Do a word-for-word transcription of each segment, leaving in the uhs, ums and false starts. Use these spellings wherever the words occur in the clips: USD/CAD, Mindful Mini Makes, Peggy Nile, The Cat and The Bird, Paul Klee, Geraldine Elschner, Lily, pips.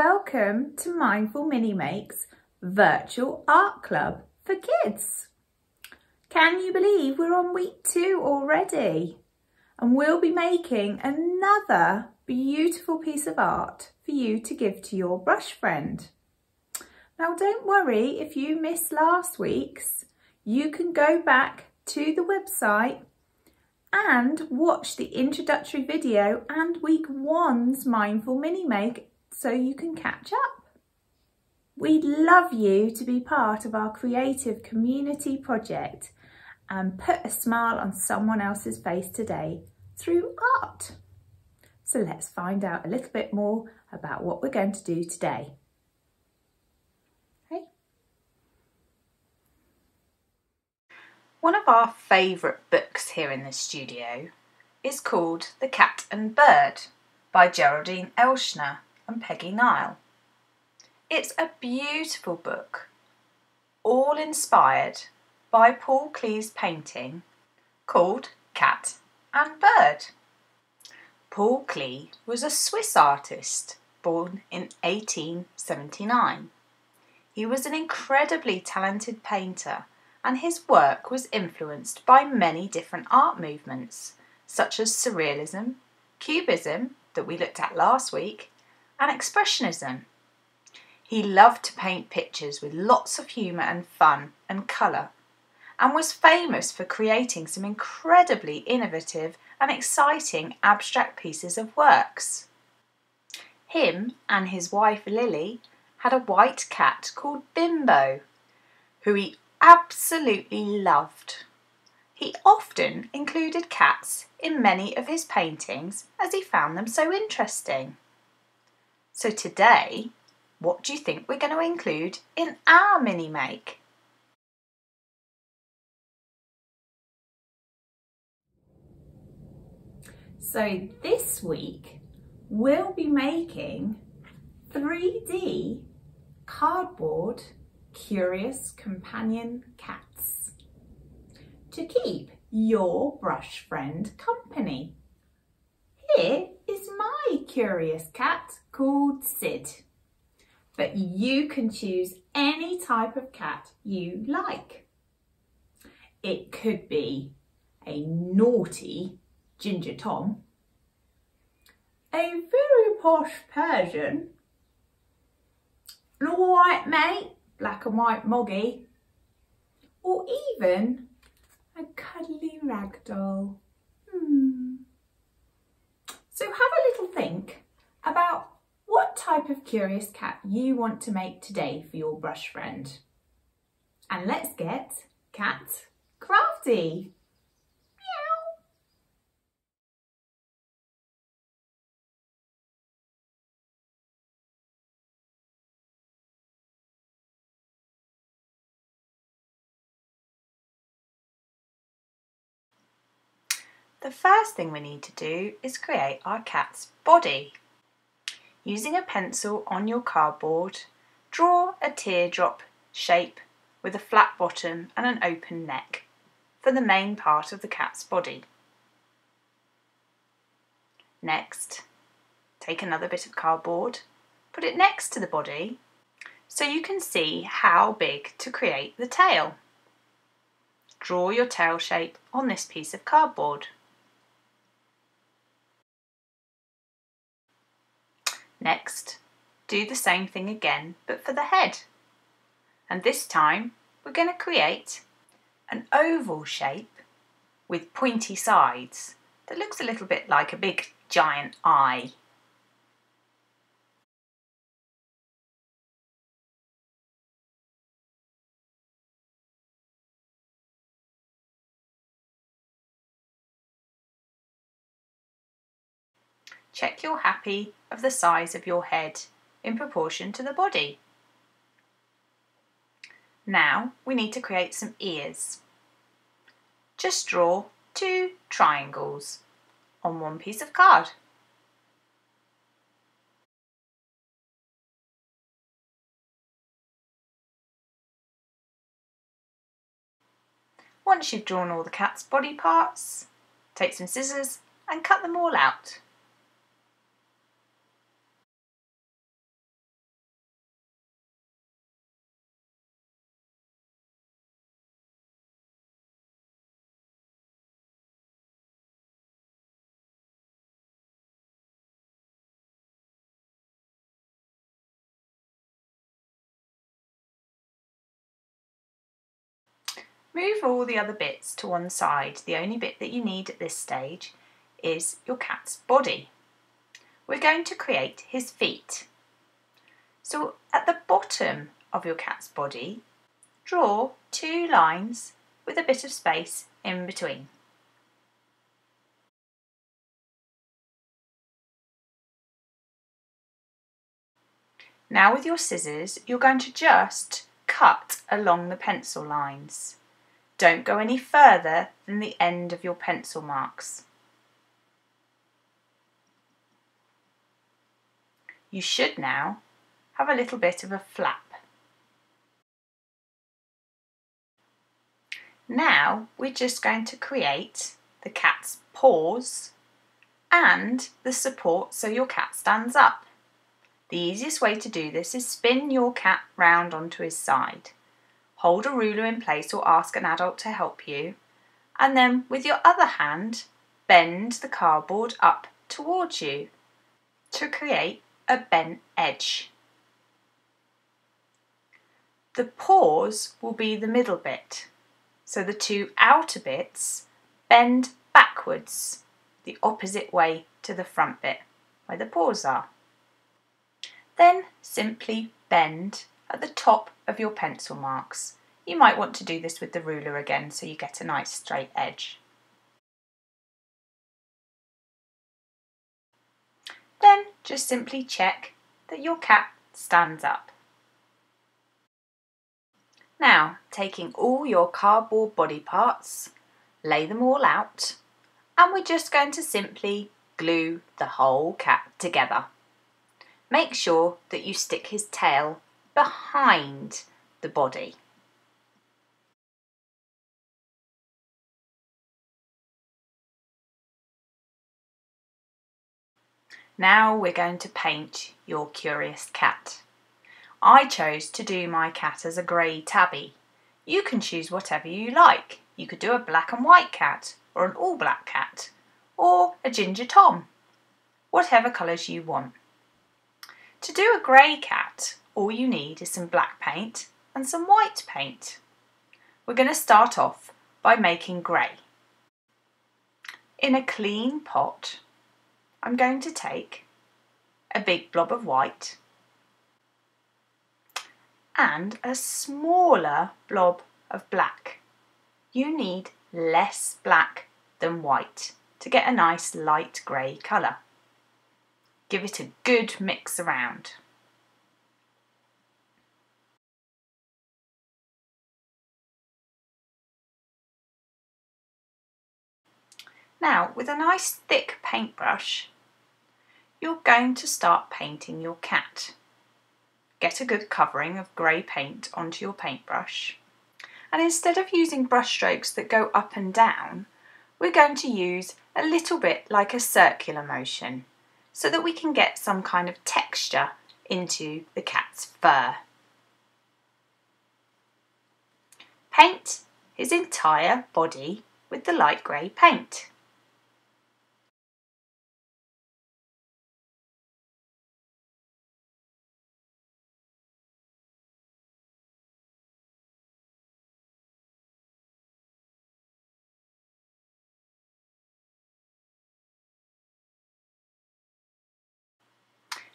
Welcome to Mindful Mini Make's Virtual Art Club for Kids. Can you believe we're on week two already? And we'll be making another beautiful piece of art for you to give to your brush friend. Now don't worry if you missed last week's, you can go back to the website and watch the introductory video and week one's Mindful Mini Make so you can catch up. We'd love you to be part of our creative community project and put a smile on someone else's face today through art. So let's find out a little bit more about what we're going to do today. Okay. One of our favourite books here in the studio is called The Cat and Bird by Geraldine Elschner and Peggy Nile. It's a beautiful book, all inspired by Paul Klee's painting called Cat and Bird. Paul Klee was a Swiss artist born in eighteen seventy-nine. He was an incredibly talented painter and his work was influenced by many different art movements such as Surrealism, Cubism that we looked at last week and Expressionism. He loved to paint pictures with lots of humour and fun and colour, and was famous for creating some incredibly innovative and exciting abstract pieces of works. Him and his wife Lily had a white cat called Bimbo, who he absolutely loved. He often included cats in many of his paintings as he found them so interesting. So today, what do you think we're going to include in our mini make? So this week we'll be making three D cardboard curious companion cats to keep your brush friend company. Here is my curious cat called Sid, but you can choose any type of cat you like. It could be a naughty Ginger Tom, a very posh Persian, an all right mate, black and white Moggy, or even a cuddly ragdoll. Hmm. So have a little think about what type of curious cat you want to make today for your brush friend. And let's get cat crafty. The first thing we need to do is create our cat's body. Using a pencil on your cardboard, draw a teardrop shape with a flat bottom and an open neck for the main part of the cat's body. Next, take another bit of cardboard, put it next to the body so you can see how big to create the tail. Draw your tail shape on this piece of cardboard. Next, do the same thing again, but for the head. And this time, we're going to create an oval shape with pointy sides that looks a little bit like a big giant eye. Check you're happy of the size of your head in proportion to the body. Now we need to create some ears. Just draw two triangles on one piece of card. Once you've drawn all the cat's body parts, take some scissors and cut them all out. Move all the other bits to one side. The only bit that you need at this stage is your cat's body. We're going to create his feet. So at the bottom of your cat's body, draw two lines with a bit of space in between. Now with your scissors, you're going to just cut along the pencil lines. Don't go any further than the end of your pencil marks. You should now have a little bit of a flap. Now we're just going to create the cat's paws and the support so your cat stands up. The easiest way to do this is spin your cat round onto his side. Hold a ruler in place or ask an adult to help you, and then with your other hand bend the cardboard up towards you to create a bent edge. The paws will be the middle bit, so the two outer bits bend backwards the opposite way to the front bit where the paws are. Then simply bend at the top of your pencil marks. You might want to do this with the ruler again so you get a nice straight edge. Then just simply check that your cat stands up. Now, taking all your cardboard body parts, lay them all out, and we're just going to simply glue the whole cat together. Make sure that you stick his tail behind the body. Now we're going to paint your curious cat. I chose to do my cat as a grey tabby. You can choose whatever you like. You could do a black and white cat, or an all black cat, or a ginger tom, whatever colours you want. To do a grey cat, all you need is some black paint and some white paint. We're going to start off by making grey. In a clean pot, I'm going to take a big blob of white and a smaller blob of black. You need less black than white to get a nice light grey colour. Give it a good mix around. Now, with a nice thick paintbrush, you're going to start painting your cat. Get a good covering of grey paint onto your paintbrush. And instead of using brush strokes that go up and down, we're going to use a little bit like a circular motion, so that we can get some kind of texture into the cat's fur. Paint his entire body with the light grey paint.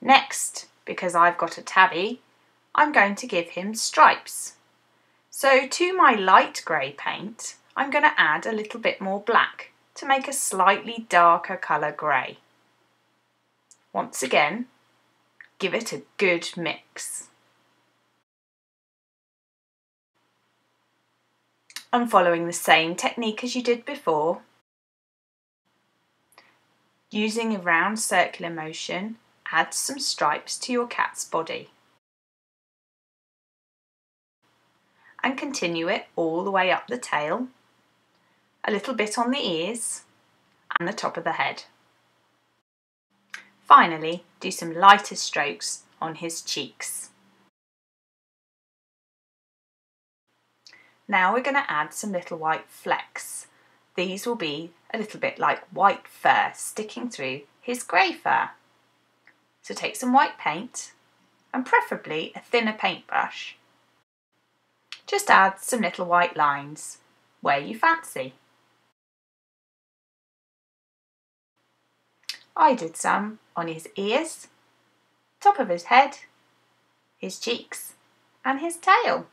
Next, because I've got a tabby, I'm going to give him stripes. So to my light grey paint, I'm going to add a little bit more black to make a slightly darker colour grey. Once again, give it a good mix. I'm following the same technique as you did before, using a round circular motion. Add some stripes to your cat's body and continue it all the way up the tail, a little bit on the ears and the top of the head. Finally, do some lighter strokes on his cheeks. Now we're going to add some little white flecks. These will be a little bit like white fur sticking through his grey fur. So take some white paint, and preferably a thinner paintbrush, Just add some little white lines where you fancy. I did some on his ears, top of his head, his cheeks and his tail.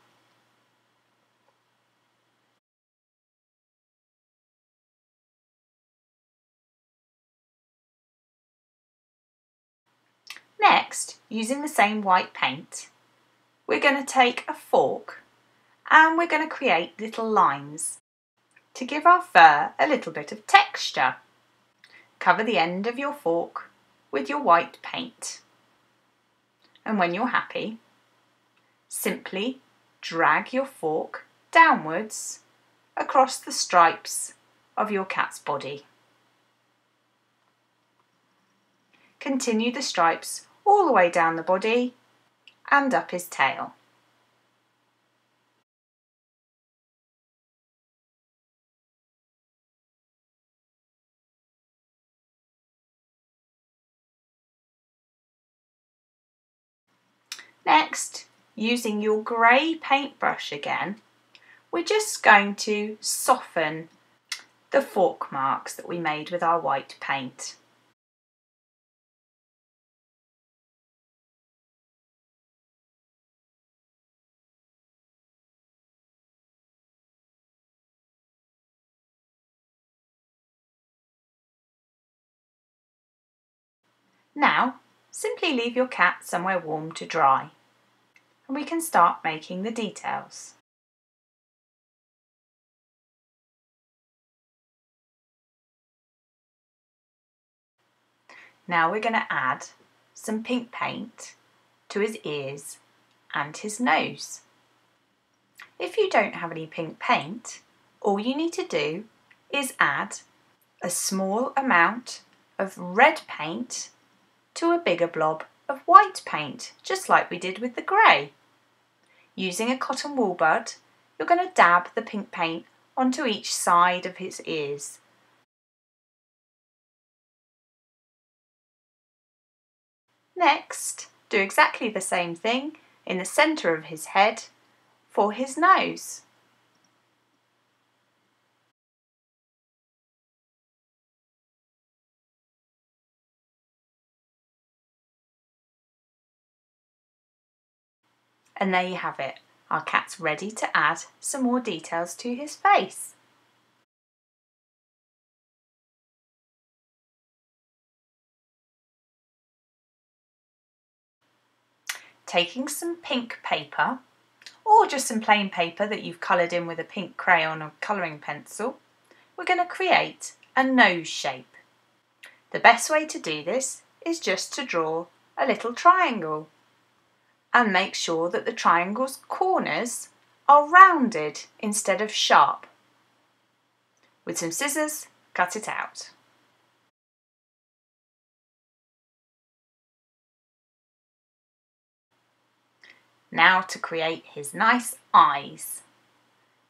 Next, using the same white paint, we're going to take a fork and we're going to create little lines to give our fur a little bit of texture. Cover the end of your fork with your white paint, and when you're happy, simply drag your fork downwards across the stripes of your cat's body. Continue the stripes all the way down the body and up his tail. Next, using your grey paintbrush again, we're just going to soften the fork marks that we made with our white paint. Now, simply leave your cat somewhere warm to dry, and we can start making the details. Now we're going to add some pink paint to his ears and his nose. If you don't have any pink paint, all you need to do is add a small amount of red paint to a bigger blob of white paint, just like we did with the grey. Using a cotton wool bud, you're going to dab the pink paint onto each side of his ears. Next, do exactly the same thing in the centre of his head for his nose. And there you have it, our cat's ready to add some more details to his face. Taking some pink paper, or just some plain paper that you've coloured in with a pink crayon or colouring pencil, we're going to create a nose shape. The best way to do this is just to draw a little triangle, and make sure that the triangle's corners are rounded instead of sharp. With some scissors, cut it out. Now to create his nice eyes.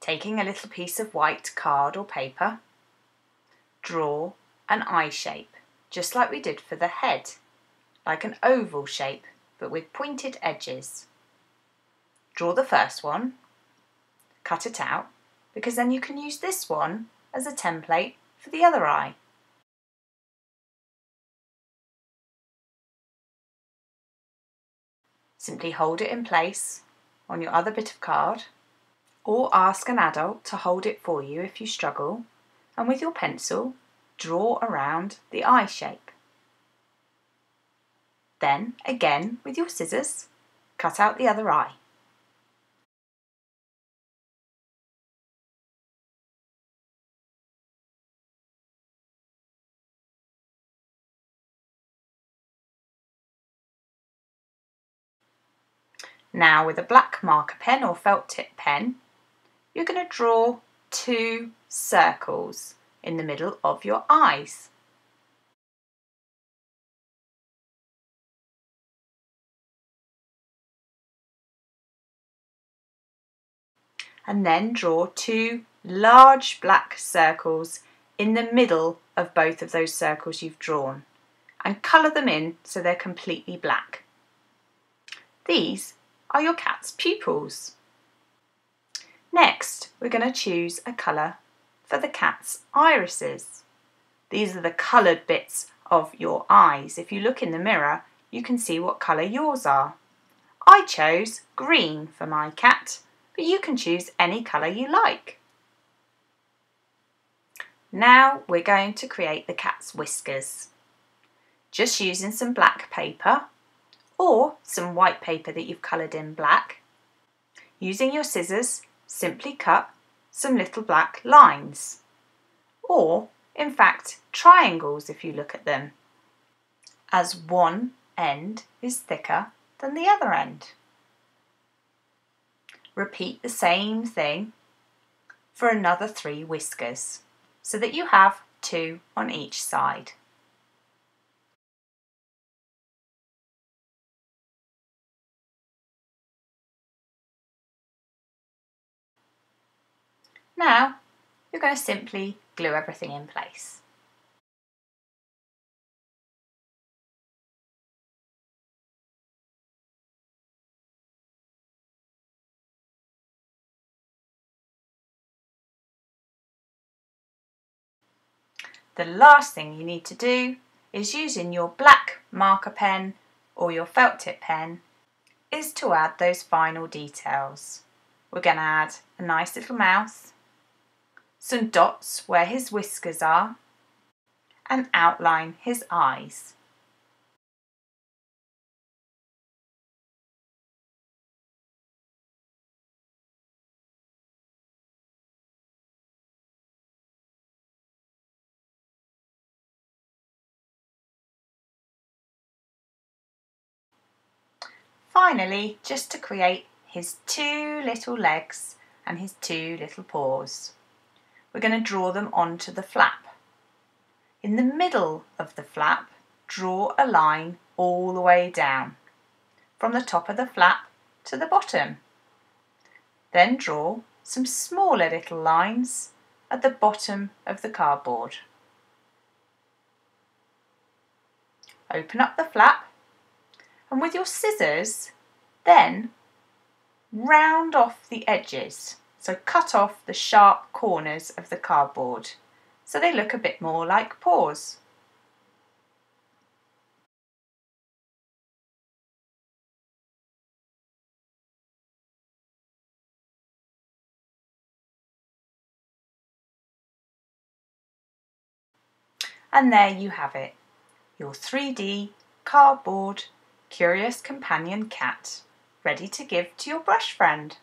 Taking a little piece of white card or paper, draw an eye shape, just like we did for the head, like an oval shape, but with pointed edges. Draw the first one, cut it out, because then you can use this one as a template for the other eye. Simply hold it in place on your other bit of card, or ask an adult to hold it for you if you struggle, and with your pencil, draw around the eye shape. Then, again, with your scissors, cut out the other eye. Now, with a black marker pen or felt tip pen, you're going to draw two circles in the middle of your eyes. And then draw two large black circles in the middle of both of those circles you've drawn, and colour them in so they're completely black. These are your cat's pupils. Next, we're going to choose a colour for the cat's irises. These are the coloured bits of your eyes. If you look in the mirror, you can see what colour yours are. I chose green for my cat, but you can choose any colour you like. Now we're going to create the cat's whiskers. Just using some black paper or some white paper that you've coloured in black. Using your scissors, simply cut some little black lines, or in fact triangles if you look at them, as one end is thicker than the other end. Repeat the same thing for another three whiskers, so that you have two on each side. Now you're going to simply glue everything in place. The last thing you need to do is, using your black marker pen or your felt tip pen, is to add those final details. We're going to add a nice little mouth, some dots where his whiskers are, and outline his eyes. Finally, just to create his two little legs and his two little paws. We're going to draw them onto the flap. In the middle of the flap, draw a line all the way down, from the top of the flap to the bottom. Then draw some smaller little lines at the bottom of the cardboard. Open up the flap, and with your scissors, then round off the edges. So cut off the sharp corners of the cardboard so they look a bit more like paws. And there you have it, your three D cardboard curious companion cat, ready to give to your brush friend.